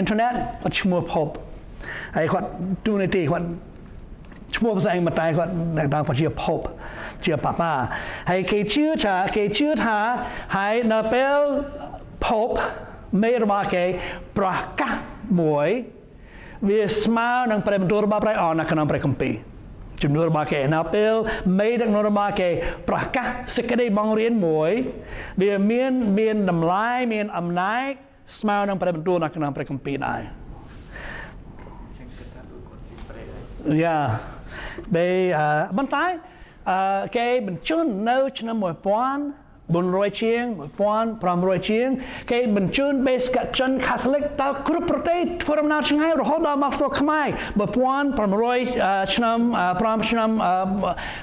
internet ก็ชั่วพบไอ้คนดูในตีคนชั่วภาษาอังกฤษมาตายคนดังๆคนเชียร์พบเชียร์ป้าป้าไอ้เกี่ยชื่อชาเกี่ยชื่อหาไอ้เนเปลพบไม่รู้ว่าเกี่ยประกาศมวยวิสมาหนังเปรมตัวบ้าไปอ่อนนักนำเปรมปีจุดนู้นมาเกย์นับเปิลไม่ดังนู้นมาเกย์ประกาศสกัดได้บังเรียนมวยเบียเมียนดำไล่เมียนอำนาจสมาวนำประเด็นตัวนักนำประคมปีได้ย่าเบย์บันท้ายเกย์บรรจุเนื้อชนะมวยปอนบนรอยเชียงมวยปอนพรำรอยเชียงเกย์บรรจุเบสกัดจันคาทอลิกตากรุปประเทศฟอร์มนาชงายรอดามักสกไม่มวยปอนพรำรอยชนะพรำชนะ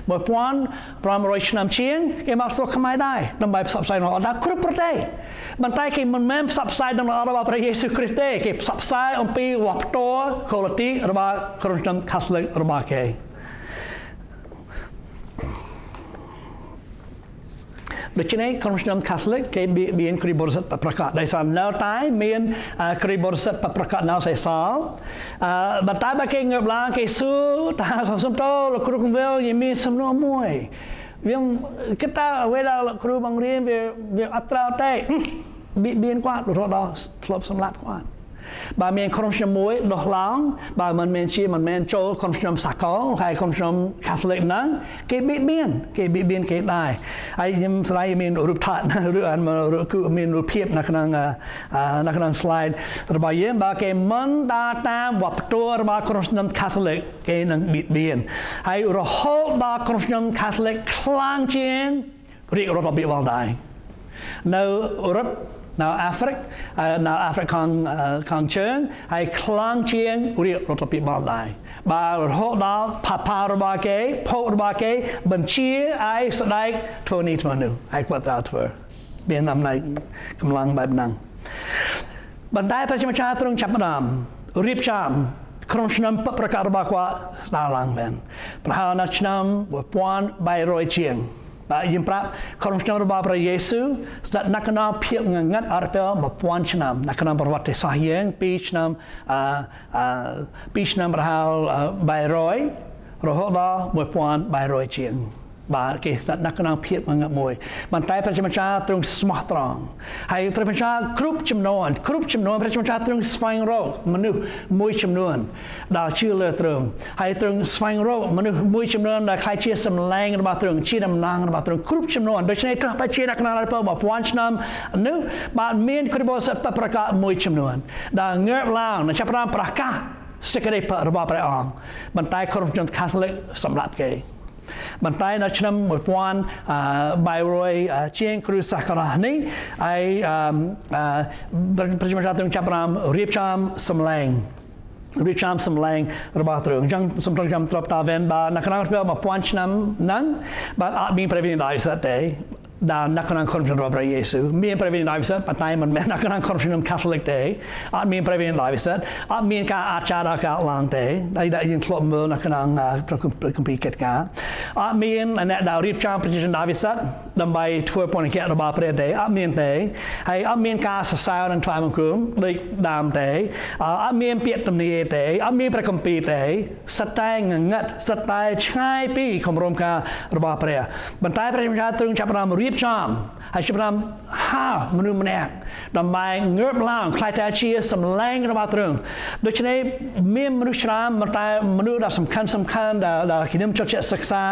มวยปอนพรำรอยชนะเชียงเกย์มักสกไม่ได้นำไปสับไซน์รอดากรุปประเทศบันท้ายเกย์มันแม่สับไซน์ดังรอดาบาพระเยซูคริสต์เกย์สับไซน์องค์ปีวับโตโคลตีรบากรุณาคาทอลิกรบาเกย์โดยเฉพาะคอนเวนชั่นคาทอลิกเกย์เบียนคริบอร์สัตประกาศได้สามแล้วท้ายเบียนคริบอร์สัตประกาศแล้วเสียสาวบัตรท้ายบางเกย์เงาบล้างเกย์สู้ทหารสองสมโตและครูคุมเวลยังมีสำนวนมวยวิ่งคิดตาเวลาครูบางเรียนวิ่งอัตราได้เบียนกว่าดูทอดทลบสำลับกว่าบางเมียนคอนเวนชั่นมวยดอกล้างบางมันเมียนชีมันเมียนโจคอนเวนชั่นสักก้องใครคอนเวนชั่นคาทอลิกนั้นเกย์เบียนเกย์ได้ไอ้ยังสไลด์เมียนรูปถ่ายนะหรืออันมาคือเมียนรูปเพียบนักนั่งสไลด์ระบายเยี่ยมบางเกย์มันตาตามวับตัวระบายคอนเวนชั่นคาทอลิกเกย์นั่งเบียนไอ้ระหอบระคอนเวนชั่นคาทอลิกคลางเชียงเรียกรถระเบียบวางได้ในรถน่าแอฟริกน่าแอฟริกางเชิงให้คลางเชียงเรียกรถปีบาลได้บาลโฮดาผาพารบาเกยโพรบาเกยบัญชีไอ้สไลด์ทวนี้ทวนึงไอ้กวาดราทเวอร์เบียนนำในกำลังแบบนั้นบรรดาประชาชนตรงจับดามรีบจามครองชนมประกาศบากว่าสตาลังแมนประธานาชนมวัปวันใบรอยเชียงยิ่งพระครองชนรบาพระเยซูสัตนักนาเพียงเงินอาร์เปลมาพวนชนามนักนาประวัติศาสตร์เองปีชนามประหารใบรอยรหดามวยพวนใบรอยเชียงบาเกสัตนักนาเพียงเงินมวยมันไต่พระชมชาตรงสมตรองให้พระชมชาครุบจำนวนพระชมชาตรงสวายโรคมนุษย์มวยจำนวนดาวชื่อเลือดตรงให้ตรงสวายโรคมนุษย์มวยจำนวนดาวใครเชี่ยสำแรงระบาดตรงชี้ดำนางระบาดตรงครุบจำนวนโดยเฉพาะพระเชี่ยนักนาเปิลมาพวนชนามนึกบาเมียนคริบอสัตประกาศมวยจำนวนดาวเงือบล่างในชาปรามประกาศสกัดได้พระระบาดประอ่างมันไต่ครุบจำนวนคาทอลิกสำหรับเกย์บรรดานักชนมวยปอนใบรอยเชียงครูสักรานี้ไอประชาชนต้องจับรามเรียบจำสำแรงเรียบจำสำแรงระบาดเรื่องจังสมทรงจำตรบตาเวนบานักนักเพื่อมาปอนชนนั้นบัดอาจมีประเด็นใดสักแต่ด่านนักนั่งคนชนรบพระเยซูมีประเด็นหลายวิสัยปัจจัยมันแม้นักนั่งคนชนคาทอลิกเตยอาจมีประเด็นหลายวิสัยอาจมีการอาจารย์การล้างเตยได้ยินคลอมเบอร์นักนั่งประกอบพิจารณาอาจมีในดาวรีบจางประชาชนหลายวิสัยดำไปทัวร์ปนเกตระบาดประเทศเตยอาจมีเตยให้อาจมีการศึกษาในทวารมังคุดได้ดามเตยอาจมีเปียตมณีเตยอาจมีประกอบพิเตยสไตล์เงือกสไตล์ชายปีขมรมการระบาดประเทศบรรดาประชาชนตรึงจับรามรีบจามให้ชมรมห้ามนุษย์แม่ดำไปเงือบล่างคลายใจเชียร์สำแรงระบาดเรื่องโดยเฉพาะเมื่อมนุษย์ชรามมันตายมนุษย์ดาสำคัญดาขีดเดิมจดเจศึกษา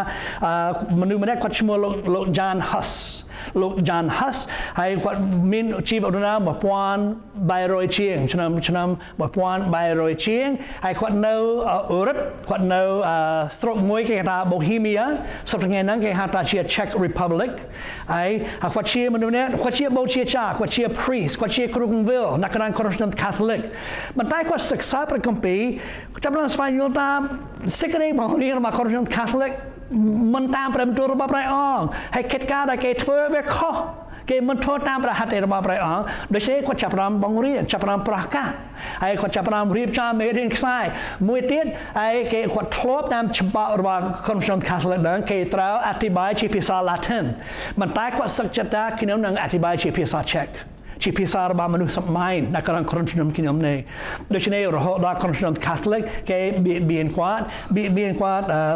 มนุษย์แม่ขวัญชมรมโลกจานฮัสให้ขวัญมินชีบอดุนามาพวนใบรอยเชียงชนามมาพวนใบรอยเชียงให้ขวัญเนื้ออุรุขวัญเนื้อสตรอกมวยเกตาโบฮีเมียสับเงยนังเกตาเชียเช็กริพับลิกไอ้ขวัญเชียมันดูเนี่ยขวัญเชียโบเชียชาขวัญเชียพรีสขวัญเชียครุงวิลนักการคอนเวนต์คาทอลิกมันได้ขวัญศึกษาประกอบปีจำนวนสายโยตาสิกเรย์มองเรียนมาคอนเวนต์คาทอลิกมันตามประตูระบาดไรอ่องให้เกิดการได้เกิดเฟอร์เวคอเกมมันโทษตามประหัตในระบาดไรอ่องโดยเฉพาะคนจับรำบังเรียนจับรำปรากาไอ้คนจับรำรีบจามเมรินไซมวยเตี้ยไอ้เกย์คนทลบตามฉบับระบาดคอนเวนต์คาทอลิกนั้นเกย์ตราอธิบายชีพิซาลาตินมันตายกว่าสักจัตตาคือแนวหนังอธิบายชีพิซาเช็ก GPSR ba manu samain na karang Corinthian kingdom ne do chine roho da Corinthian Catholic ke bien kwat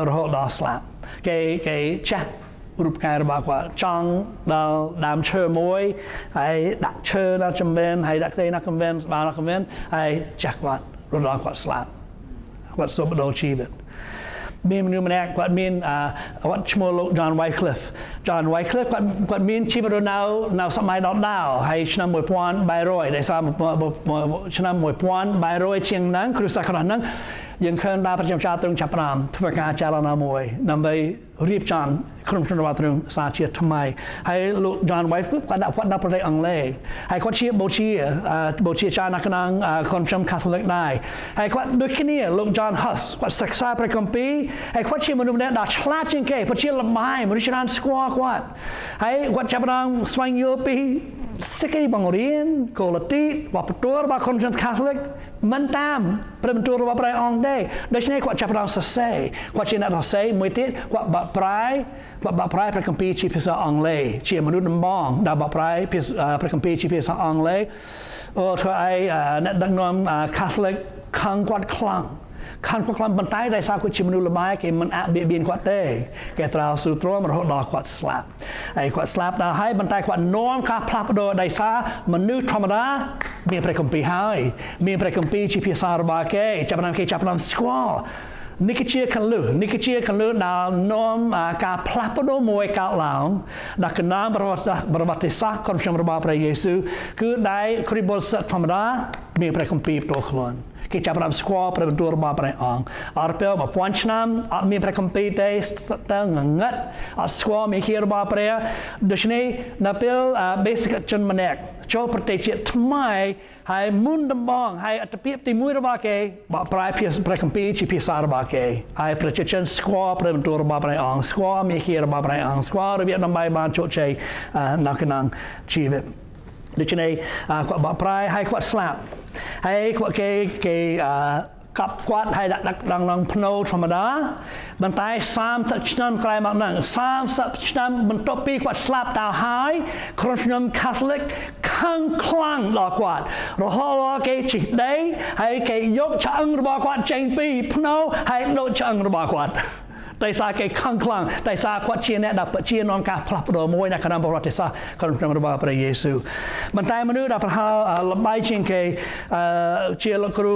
roho da slap ke cha group kai ba kwat chang da dam chher moy ai dak chher na chamben ai dak te na convent ba na convent ai cha kwat roho da kwat slap kwat so do chibet mean Numanak, what mean what Chmolo John Wycliffe. John Wycliffe, what mean Chimero now something I don't know. Hai Chnam Wipwan by Roy. They saw Chnam Wipwan by Roy Ching Nang, Crusakanang, Yankan Lapajam Chatung Chapram, Tupaka Chalanamoy, Nambe Ripcham, Krumshanabatrum, Sachia Tamai. Hai look John Wycliffe, what Napole Anglais. Hai Quachia Bochia Chanakanang, Concham Catholic Nai. Hai Quat Dukinia, look John Huss, what Saxa Precompi. Hey, what she manu net dash latching K, but she lamai, Marishan squawk what? Hey, what Japanang swang yopi, sicky bangorian, colati, wapatur, wakonjan Catholic, mantam, prematur waprai on day. Does she what Japanang say? What she not say, with it, what but pry precompete she pisa on lay. She a manudum bong, da baprai, precompete she pisa on lay. Or to I net dagnum Catholic, kung quad clung. ขั้นพวกคลำบันไดได้สาวกุจิมนุลไม้เกมันอาเบียนกว่าเต้เกตราสุตรมรหดดอกกว่าสลับไอ้กว่าสลับได้ให้บันไดกว่าน้อมกาพลับโดยได้สามันนุธรรมดามีประกอบปีให้มีประกอบปีชีพิสารบาเกจับนำเกจับนำสควอนิกเชียกันลือนิกเชียกันลือดาวน้อมกาพลับโดยมวยกาหลังดักน้ำประวัติประวัติศาสตร์คนชมรบาประยเยซูคือได้คริบอลสัตว์ธรรมดามีประกอบปี ดิฉันเองกับปลายให้ขวดสลับให้ขวดเกย์กลับขวดให้ดักดังลองพนอธรรมดามันตายสามสักนั้นใครมาหนังสามสักนั้นมันตบปีขวดสลับดาวหายครบน้ำคาทเล็กข้างคลั่งดอกขวดรอฮอลเกย์จิตได้ให้เกย์ยกจะอังรบกวาดเจงปีพนอให้โดดจะอังรบกวาด แต่สาเกย์ข้างคลั่งแต่สาขวดเชียนเนี่ยดับเชียนนอนกาพลับโดยมวยในขณะประวัติศาสตร์คนธรรมดาประเยซูมันตายมนุษย์ดับพระฮาลบายเชียงเกย์เชียร์ครู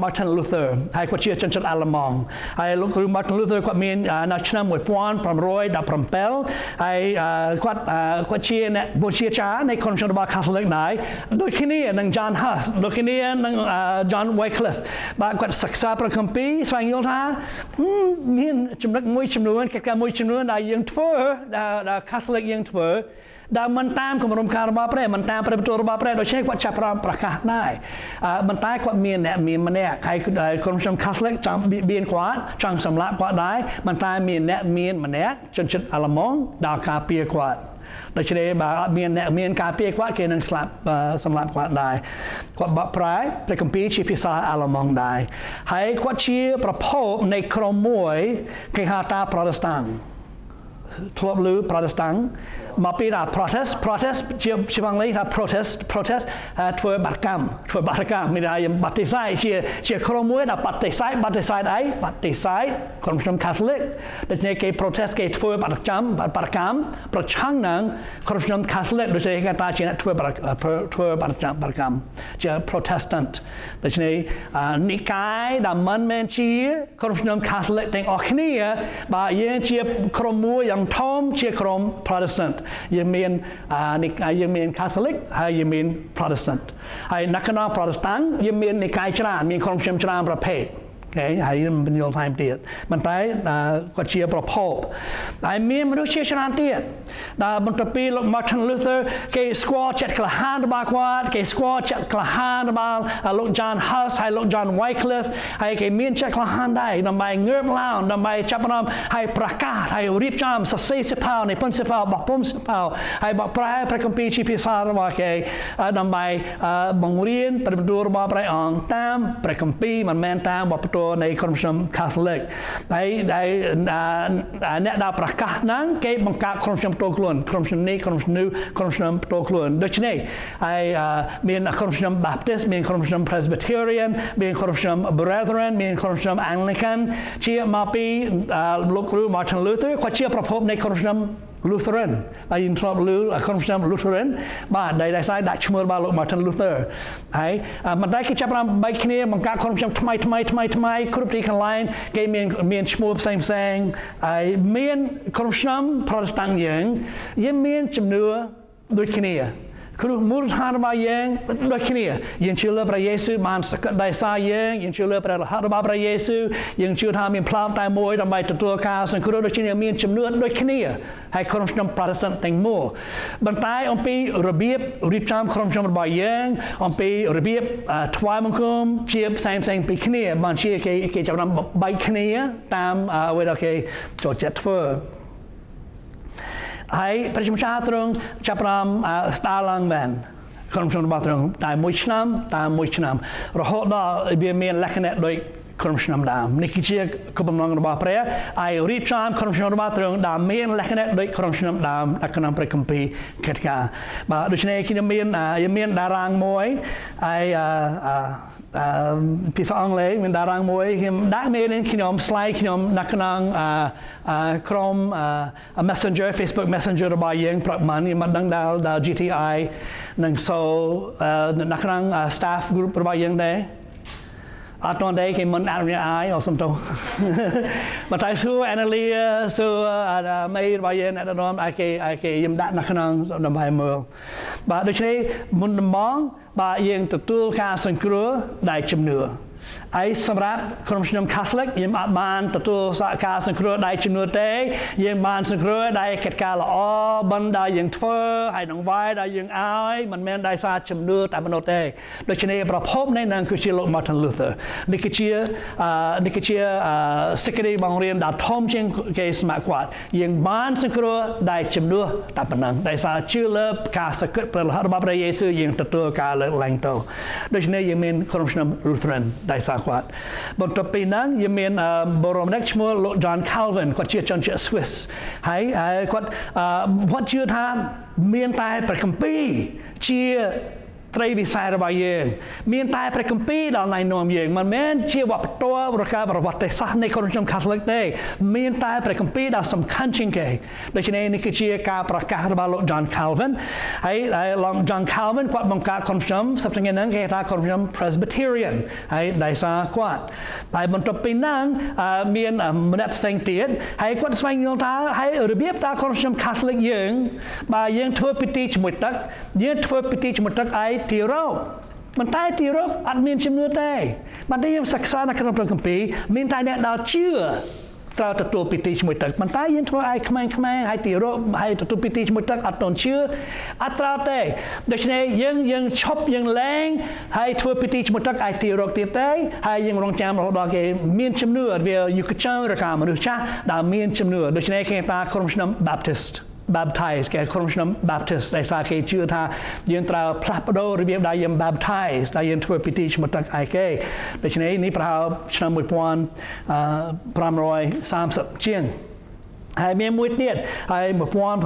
มัทธิวลูเธอให้ขวดเชียร์จันทร์อัลลามองให้ลูกครูมัทธิวลูเธอขวดมีนนักชนะมวยปวนพร้อมรอยดับพร้อมเปลให้ขวดเชียร์เนี่ยบวชเชียร์ช้าในคนชนบาคาทอลิกนายโดยที่นี่นางจอห์นฮัสโดยที่นี่นางจอห์นไวคลิฟต์บางขวดศักดิ์สาประคัมภีร์สวงโยธามีนจำนวนมวยจำนวนได้ยังเทอร์ดับ โดยเฉพาะเมียนกาเปียกวัดเกณฑ์สลับสลับวัดได้มันตายเมียนประคมปีชีพิสาอลมองได้ให้วัดเชียประโภคในโครมวยเกณฑ์หาตาโปรเตสแตนต์ ทั่วหรือโปรเตสแตนต์ มาปีหน้าโปรเตสต์ ยังมีน Catholic ยังมีน Protestant ไอ้นักการ Protestant ยังมีนนิกายชรามีความเชื่อมชราประเภทไอ้มันเป็นยอมไทม์เดียดมันไปกวดเชียร์ประพบไอ้มีนมนุษย์เชียร์ชราเดียดแต่บางทีลูกมาทันลูเธอเกย์สควอเช็ดกระหันบางขวดเกย์สควอเช็ดกระหันบางลูก John Huss ไอ้ลูก John Wycliffe ไอ้เกย์มีนเช็ดกระหันได้นำไปเงือบเล่า นำไปจับนำให้ประกาศให้รีบจำสักสี่สิบเปล่าในพันสิบเปล่าบอกผมสิบเปล่าให้บอกปลายประกำปีชีพิสารว่าเกย์นำไปบางเรียนประตูรูปแบบไรอ่างตามประกำปีมันแม่นตามว่าประตู Castroในคอนเสิร์ตคาทอลิกในเนตดาวประกาศนั้นเก็บบังคับคอนเสิร์ตตัวกลุ่นคอนเสิร์ตนี้คอนเสิร์ตนู้นคอนเสิร์ตตัวกลุ่นโดยเฉพาะไอ้มีคอนเสิร์ตบัพติสต์มีคอนเสิร์ตพรีสบิเทเรียนมีคอนเสิร์ตเบรเธอเรนมีคอนเสิร์ตแองลิกันเชื่อมาปีลูกครูมาร์ตินลูเธอร์เขาเชื่อประพบในคอนเสิร์ตลูเธอรันได้ยินทราบลือคอนเสิร์ตลูเธอรันบ้านใดๆซ้ายดัชเมอร์บ้านลูกมาร์ตินลูเธอร์ไอ้มันได้กิจกรรมใบเขียนบางการคอนเสิร์ตทำไมครุฑตีกันไลน์เกมเมียนชมูบแซงไอ้เมียนคอนเสิร์ตพรสตังยังเมียนจำนวนด้วยเขียนครูมูร์ฮาร์บายังด้วยเขียนยังเชื่อเรื่องพระเยซูมันสกัดได้ซ้ายยังเชื่อเรื่องพระฮาร์บาพระเยซูยังเชื่อทำเมียนพลาวตายมวยทำไมตัวกาสังครูด้วยเขียนเมียนจำนวนด้วยเขียนให้ครองจำปราศจากแตงโมบรรทายองปีระเบียบริบจำครองจำระบายยังองปีระเบียบทวายมังคุมเชียบแซงปีเขียนบางเชียเกจจำนำใบเขียนตามเวลาเกจดเจ็ดเฟอร์ไอ้ประชาชนตรงจับรำสตาร์ลังแมนคอนเสิร์ตบัตรตรงตายมวยชนามเราหดได้เบียร์เมียนเล็กเน็ตโดยคอนเสิร์ตดามนี่คือเชื่อคุณผู้นองระบาดเปรี้ยไอ้รีชามคอนเสิร์ตบัตรตรงดามเมียนเล็กเน็ตโดยคอนเสิร์ตดามอักนำประคัมภีร์เกิดการบ่ดูชนเอกินเมียนดารางมวยไอ้พิซซ่าอังเลย์มันดารางมวยดักเมนขนมสไลด์ขนมนักนางครอม messenger facebook messenger ระบายยังประมาณนี้มันดังดาว GTI นังโซนักนาง staff group ระบายยังได้อาตอนได้ก็มันอ่านยังไงเอาสมทบมาไต่สู้แอนนาลีสู้ไม่ระบายยังแต่ตอนไอ้เกยิมดักนักนางระบายเมืองบ่โดยเฉพาะมุนมองบ่ายยังตัดตัวข้าศึกรัวได้จำเนื้อไอ้สำหรับครองชนคาทอลิกยังอาบานตัดตัวข้าศึกรัวได้จำเนื้อเตยยังบานศึกรัวได้เกิดการละอ้อบันได้ยังเฟ้อไอ้หนังไว้ได้ยังอายมันแม่นได้ซาจำเนื้อแต่มันโนเตยโดยเฉพาะประพบในนางคือเชียร์มาร์ตินลูเธอร์นี่คือเชียร์สกิริบังเรียนดาทอมเชียงเกสมากว่ายังบานศึกรัวได้จำเนื้อแต่มันนางได้ซาชื่อเลิฟข้าศึกพระบาปพระเยซูยังตัดตัวการเล่งโตโดยเฉพาะยังมีครองชนลูเธอร์ได้สักวัดบนตัวปีนั้นยังมีบรมนักชั่วโลจอนคาลวินกวดเชื่อจอนเชื่อสวิสให้กวดเชื่อทำเมียนตายประคัมปีเชื่อไตรวิสัยระบายเองมีนตายประคัมปีดาวในนมเองมันแม้นเชื่อว่าตัวประกาศประวัติศาสตร์ในคนชมคาทอลิกได้มีนตายประคัมปีดาวสำคัญจริงเกย์โดยเฉพาะนี่คือเชื่อการประกาศระบายโลจอนคาลวินไอ้ลองจอนคาลวินกวาดบังการคนชมสับสนนั้นเกย์ตาคนชมพรีสบิเทเรียนไอ้ได้สากวาดไอ้บนตัวปีนั้นมีนมันได้เสียงเตี้ยไอ้กวาดสายเงาตาไอ้ระเบียบตาคนชมคาทอลิกเองบ่ายยังทัวร์พิธีจมุดตักยังทัวร์พิธีจมุดตักไอ้ทีโรมันตายทีโรอัดมีนชิมเนื้อได้มันได้ยังศึกษาในการประคัมภีร์มีนตายเนี่ยดาวเชื่อเราตัดตัวปิติชมุดตักมันตายยังทัวไอ้ขมายให้ตีโรให้ตัดตัวปิติชมุดตักอัดนนเชื่ออัดเราได้โดยเฉพาะยังชอบยังแรงให้ทัวปิติชมุดตักไอ้ตีโรตีได้ให้ยังรองจำเราดอกเกมีนชิมเนื้อเวียยุคเจ้าระกามนุษย์ชาดาวมีนชิมเนื้อโดยเฉพาะแค่ตาครองชนบัพติสต์baptized แก่ครองชนบัพติสต์ได้สาเกชื่อท่ายืนตราพลับโดระเบียบได้ยัง baptized ได้ยังทวีพิธีชมตักไอเกย์โดยเฉพาะนี้พระเอาชนมุดพวน330เชียงไอ้เมียมุดเดียดไอ้หมุดพวน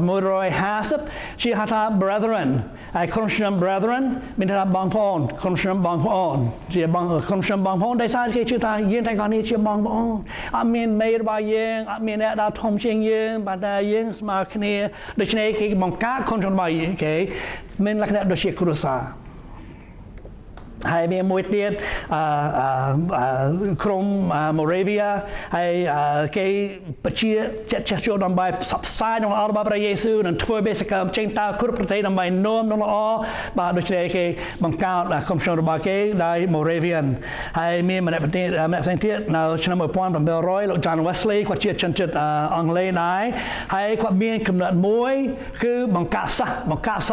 550ชื่อท่า brethren ไอ้ครองชน brethren เป็นท่าบางพอนเชื่อบางครองชนบางพอนได้สาเกชื่อท่ายืนไทยก่อนนี้เชื่อบางพอนอามีนเมย์บายเยงอามีนดาวทอมเชียงเยงบัดได้เยงสมาคเนียโดยเฉพาะคือบางการครองชนบายเก๋เมนลักษณะโดยเชื่อครุษาไอ้เมียมวยเตี้ยครมมอร์เรเวียไอ้เกย์ปัจเจียเจ็ดชั่วดังใบสับสายน้องอาร์บาพระเยซูนั่นทัวร์เบสกับเจงตาครุฑประเทศดังใบนมน้องอ๋อบาดโดยเฉพาะเกย์บังคับคำชนบาเกย์ได้มอร์เรเวียนไอ้เมียมันได้ประเทศมันได้สังเกตเราชนะมวยพวนดังเบลร้อยหลังจานเวสลีย์กวาดเจียชันจุดอังเลนายไอ้กวาดเมียนกำเนิดมวยคือบังคับซ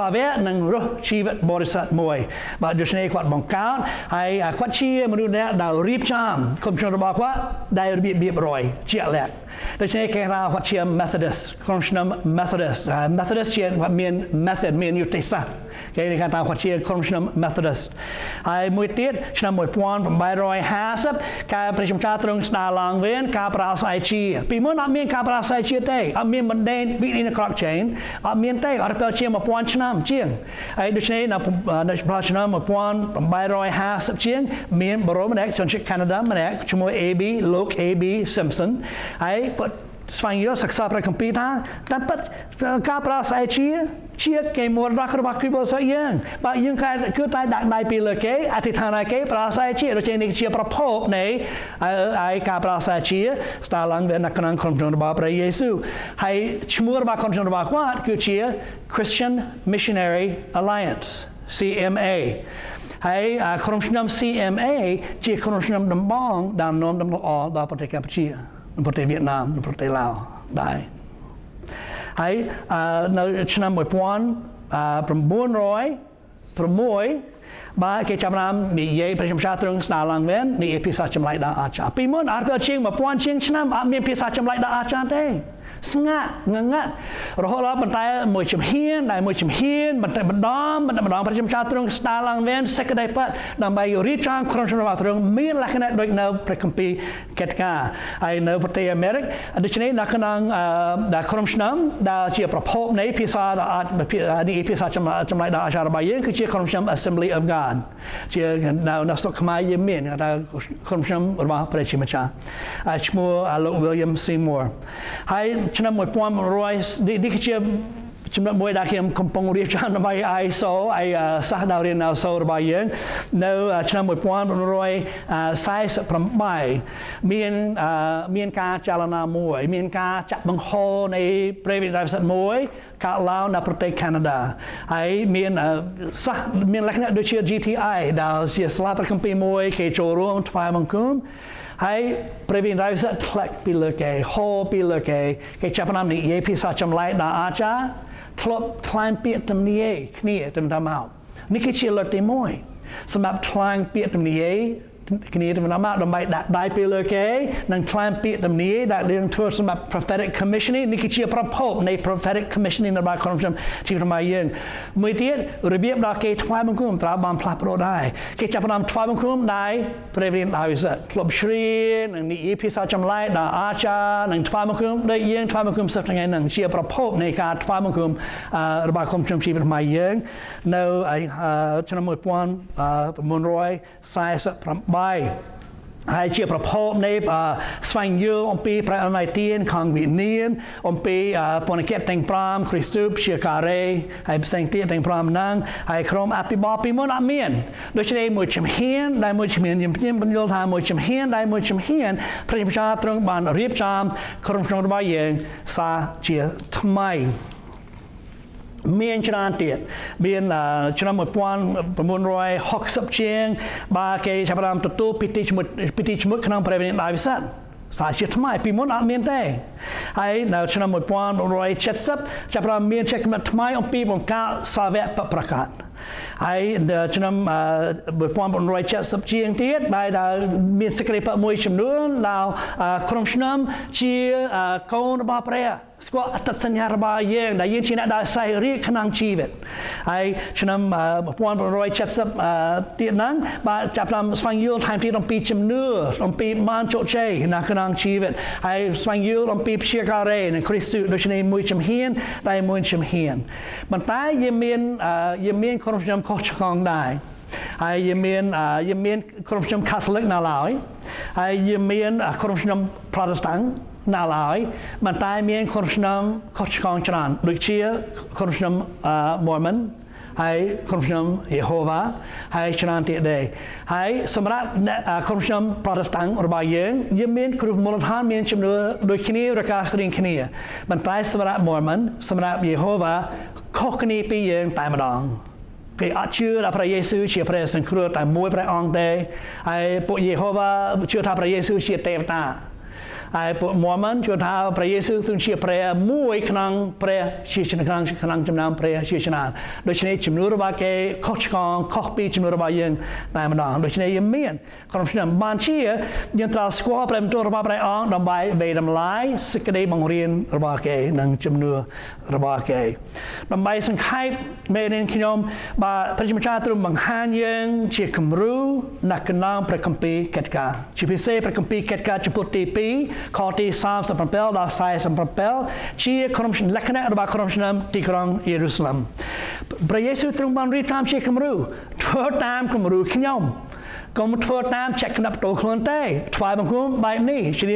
าเวะนั่งรู้ชีวิตบริษัทมวยบาดโดยเฉพาะกวาดบังคับไอ้กวาดเชียมันดูเนี่ยดาวรีบจามคำชนบาว่าได้เบียบรอยเจียแหลก The Chinese what she Methodist, Conscium Methodist, Methodist she what mean method mean utisa. They can what she Conscium Methodist. I muted, Shnam Pwan from Byroy Hasap, Caprishum Chatrung Snalong Vin, Capras I Chi. People not mean Capras I Chi day, I mean mundane beat in a clock chain, I mean day, I felt Chim upon Chinam, Ching. I do chain up Nashnam upon Byroy Hasap Ching, mean Boromanek, Chunchik Canada, Manek, Chumo AB, Luke AB Simpson. I put Spanish successfully completed. But Capras I chia came more darker about people so young. But you can good I that night be like at the time I gave Pras I chia, which any chia proposed, nay, I Capras I chia, Starlang then I can control about Yesu. I chmur about control about what? Good chia, Christian Missionary Alliance, CMA. I Chromshnum CMA, chia Chromshnum the bong, down nom them all, the particular chia. But Vietnam, but they Lao die. I know it's number one from Bonroy, from Moy. By Kechamram, the Yay, Prisham Chatrung, Snalang Ven, the Episachum like that Acha. Pimon, Arthur Ching, Mapuan Ching Chnam, Ami Pisachum like that Acha day. Snat, Nangat, Rohola, Matai, Mochum Hien, I Mochum Hien, but Madame, Prisham Chatrung, Snalang Ven, Secretary Pat, Nambai Uricham, Crunchum Bathroom, me lacanet right now, Precampi, Ketka. I know Pate Americ, the Chene, Nakanang, the Crumshnam, the Chia Propop, Nay Pisa, the Episachum like that Acha by Yen, Kuchi Crumsham Assembly of God. ជាជំនុំមួយដែលខ្ញុំកំពុងរៀបចំដើម្បីឲ្យឆ្នាំ GTI ដែលជាស្លាតរកំពីមួយគេចូលរួមថ្វាយបង្គំ ហើយ Pravin Raisa ផ្លាក់ពីលើគេហោពីលើគេគេចាប់បាននិយាយភាសាចម្លែកដល់អាចារ្យធ្លាប់ថ្លែងពាក្យទំនាយគ្នាទំតាមមកនេះគឺជាលទ្ធិមួយសម្រាប់ថ្លែងពាក្យទំនាយ Prophetic Commissioning, Prophetic Commissioning about Prophetic ហើយជាប្រភពនៃស្វែងយល់អំពីព្រះអនុទានខាងវិញ្ញាណអំពីពណ៌កេតទាំង មានច្រើនទៀតមានឆ្នាំ1960 សាជាថ្មីពីមុនអត់មានទេហើយនៅឆ្នាំ I the Chinam Bapom Roy Chat Sub Chiang Tiet by the Min Secretary Moishamnun, now Krumshnam, Chia, Kone Baprea, Squat at Tanyarba Yang, the Yinchin at Sai Rikanang Chivit. I Chinam Bapom Roy Chat Sub Tietnang, but Chaplam Swangul Time Tiet on Peacham Nur, on Peep Mancho Che, Nakanang Chivit. I Swangul on Peep Shirkare, and Christu, Luchin Moicham Hien, Dai Moicham Hien. But I Yemin Krumsham Kochong Dai. I Yemin Krumsham Catholic Nalai. I Yemin Krumsham Protestant Nalai. Matai Mien Krumsham Kochong Chan. Lucia Krumsham Mormon. I Krumsham Jehovah. I Chananti Day. I Samrat Krumsham Protestant or by Yen. Yemin Krum Molothan Mien Chimur, Lukini Rakastrin Kenia. Matai Samrat Mormon. Samrat Jehovah. Cockney being Tamadong. They are cheered after Yesu, she prays and crude and more on day. I put Jehovah, cheered after Yesu, she taped. ជាគំរូណាកណ្ដាលព្រះគម្ពីរកិច្ចការជាពុទ្ធទី2ខទី ก็มทวนตามจักนับโตคลนแต่ สาธิตใหม่ជាពាក្យ ដូចនេះគំលងរបស់ព្រះគឺស្មាក់ក្រុមជំនុំរបស់ព្រះយេស៊ូវគ្រីស្ទដើម្បីមានលក្ខណៈដោយក្រុមជំនុំដើម តាមសេចក្តីពិតនៅក្នុងព្រះគម្ពីររបស់ទ្រង់ គេរៀបចំតាមបបតរបស់គេហើយរៀបចំក្រុមចំតាមនិកាយរបស់គេតាមចក្រមរបស់គេចុះចិត្ត បាទនេះរបស់ទ្រង់បរិសុទ្ធហើយសូមឲ្យគម្រោងការរបស់ទ្រង់បាទទេរបស់ទ្រង់បានសម្រេចនៅលើផែនដីយើងនេះហើយក្រុមជំនុំរបស់ព្រះយេស៊ូវគឺជាមជ្ឈបាយតែមួយគិតសម្រាប់នាំព្រះជ័យរបស់ព្រះអង្គមកដល់ផែនដីយើងនេះដូច្នេះទ្រង់មានគម្រោងការមួយហើយព្រះយេស៊ូវមានបន្ទូលនៅក្នុងមត្ថាយចំពុទ្ធទី 11 ខទី 17 ចំ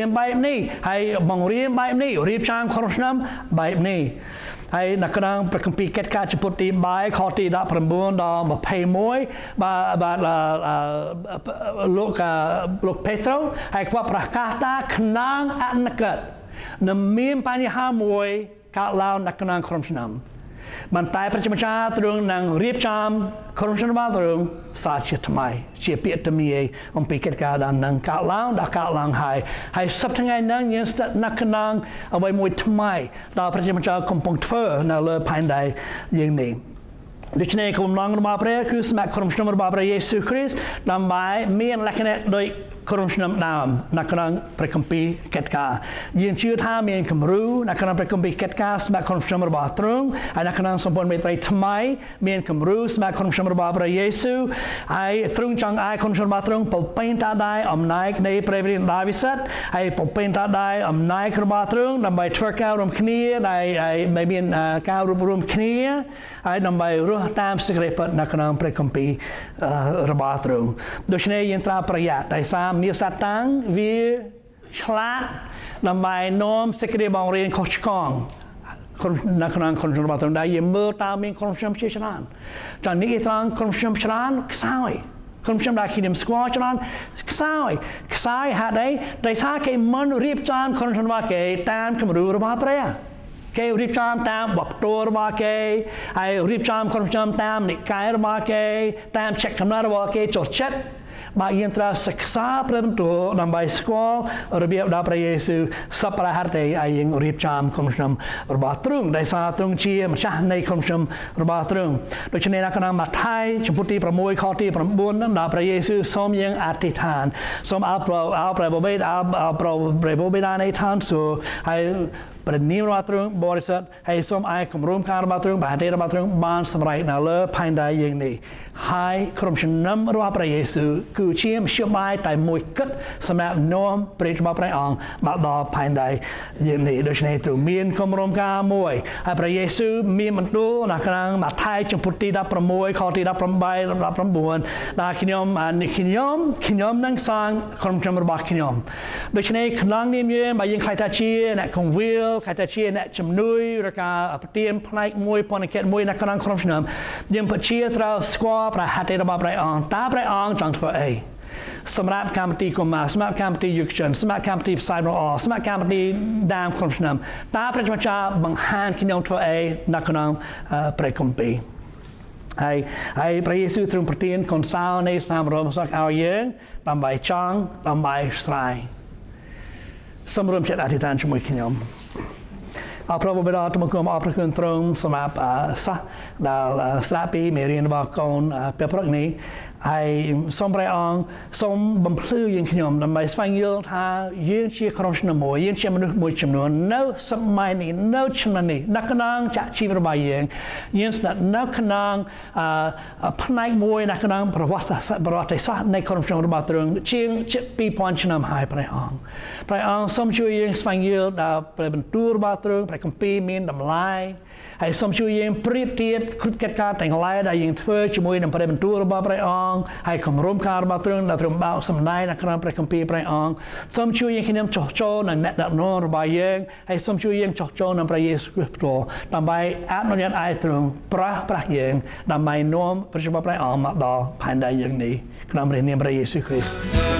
ណុយរកាប្រទានផ្នែកមួយប៉ុណ្ណេះមួយនៅក្នុងក្រុមជំនុំយើងពិតជាត្រូវស្គាល់ប្រហែលរបស់ព្រះអង្គតើព្រះអង្គចង់ធ្វើអី សម្រាប់កម្មវិធីកុមារសម្រាប់កម្មវិធីយុវជនសម្រាប់កម្មវិធីផ្សាយរបស់អស្ចារ្យតាមព្រះអង្គចង់ធ្វើអីនៅក្នុងព្រះគម្ពីរ ហើយសូមព្រះអង្គសូមបំភ្លឺយើងខ្ញុំដើម្បីស្វែងយល់ថាយើងជាក្រុមជំនុំមួយយើងជាមនុស្សមួយចំនួននៅសម័យនេះនៅឆ្នាំនេះនៅក្នុងផ្នែកមួយនៅក្នុងប្រវត្តិសាស្ត្រប្រវត្តិសាស្ត្រនៃក្រុមជំនុំរបស់ទ្រង់ជាង ពី 2 ឆ្នាំហើយព្រះអង្គសូមជួយយើងស្វែងយល់ដល់ព្រះបន្ទូលរបស់ព្រះអង្គហើយគម្រោងការរបស់ទ្រង់ដែលទ្រង់បោកសម្ដែងនៅក្នុងព្រះគម្ពីរព្រះអង្គសូមជួយយើងខ្ញុំចោះចូលនិងអ្នកដឹកនាំរបស់យើងហើយសូមជួយយើងចោះចូលនឹងព្រះយេស៊ូវគ្រីស្ទដើម្បីអនុញ្ញាតឲ្យទ្រង់ប្រោះព្រះយើងដើម្បីនាំព្រះជ័យព្រះព្រះអង្គមកដល់ផែនដីយើងនេះក្នុងព្រះនាមព្រះយេស៊ូវគ្រីស្ទ